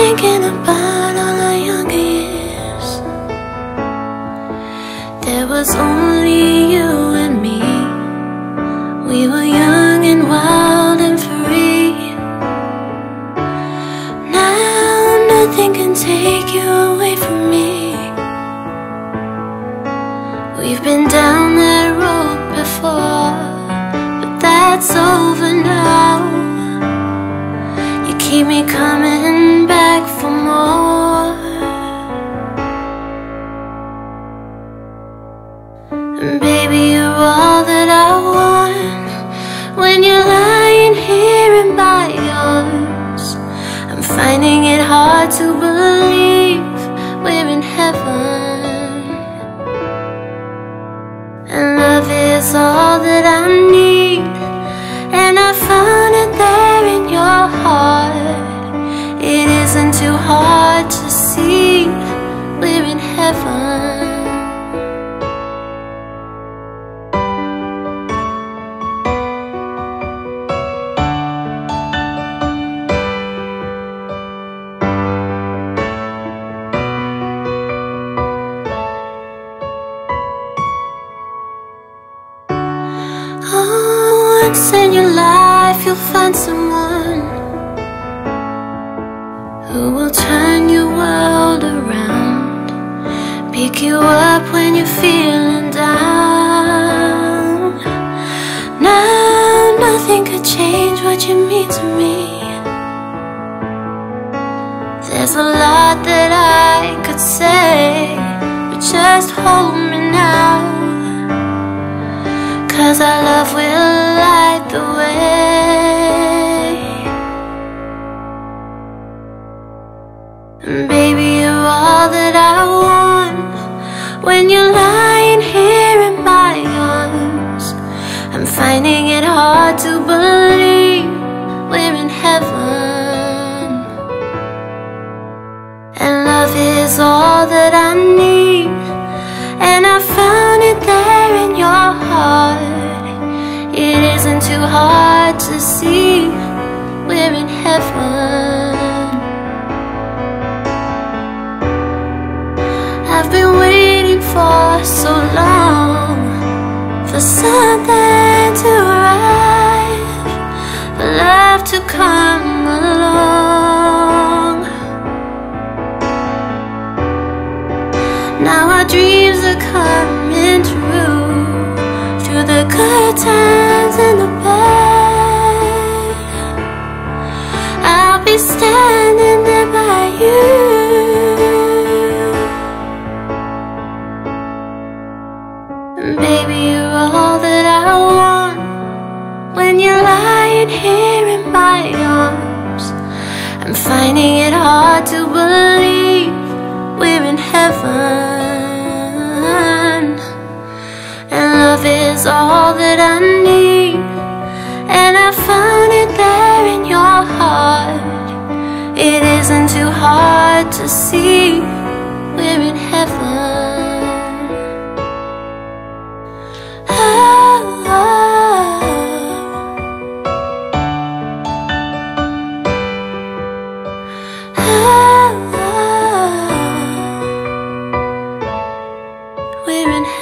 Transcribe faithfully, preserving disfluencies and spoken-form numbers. thinking about all of your gifts. There was only you and me. We were young and wild and free. Now nothing can take you away from me. We've been down that road before, but that's over now. Keep me coming back for more. And baby, you're all that I want. When you're lying here in my arms, I'm finding it hard to believe we're in heaven. And love is all that I need, and I found it there in your heart. It isn't too hard to see, we're in heaven. Oh, once in your life you'll find someone who will turn your world around, pick you up when you're feeling down. Now nothing could change what you mean to me. There's a lot that I could say, but just hold me now, 'cause our love will light the way. Baby, you're all that I want. When you're lying here in my arms, I'm finding it hard to believe we're in heaven. And love is all that I need, and I found it there in your heart. It isn't too hard to see, we're in heaven. I've been waiting for so long for something to arrive, for love to come along. Now our dreams are coming true, through the good times and the bad. I'll be standing there by you. Baby, you're all that I want. When you're lying here in my arms, I'm finding it hard to believe we're in heaven. And love is all that I need, and I found it there in your heart. It isn't too hard to see, we're in heaven. We're in heaven.